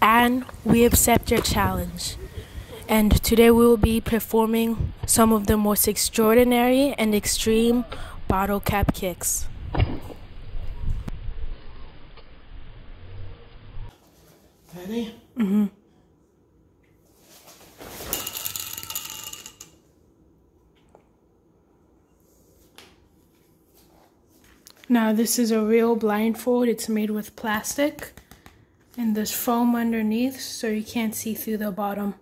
and we accept your challenge. And today we will be performing some of the most extraordinary and extreme bottle cap kicks. Ready? Mm-hmm. Now this is a real blindfold. It's made with plastic and there's foam underneath so you can't see through the bottom.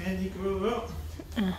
And he grew up. Ooh.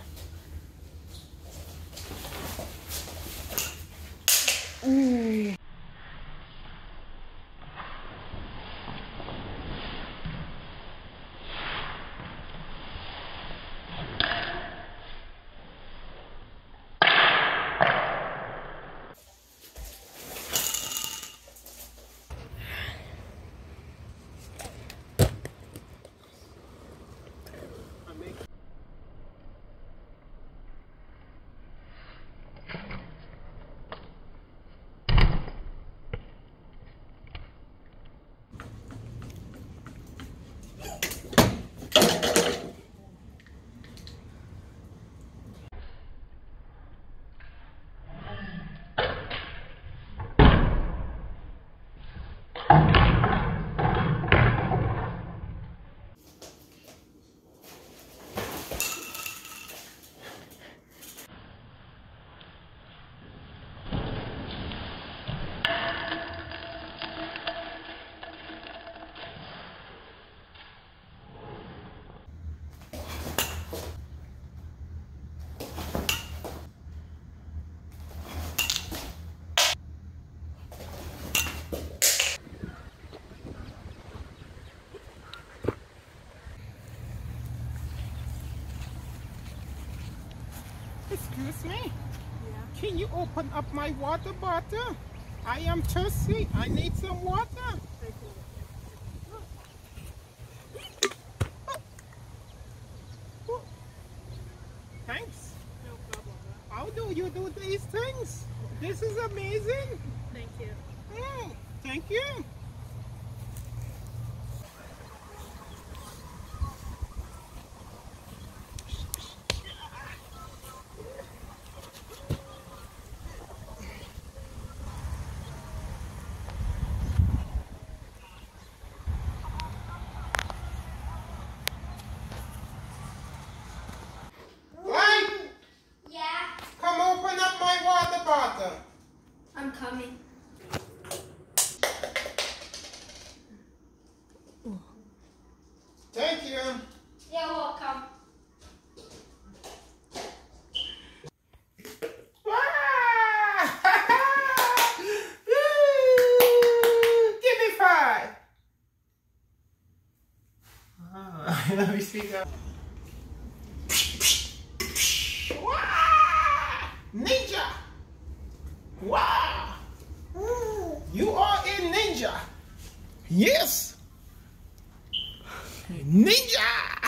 Excuse me? Yeah. Can you open up my water bottle? I am thirsty. I need some water. Thanks. No problem. How do you do these things? This is amazing. Thank you. Oh, thank you. I'm coming. Thank you. You're welcome. Give me five. Let me speak up. Ninja. Wow! You are a ninja! Yes! Ninja!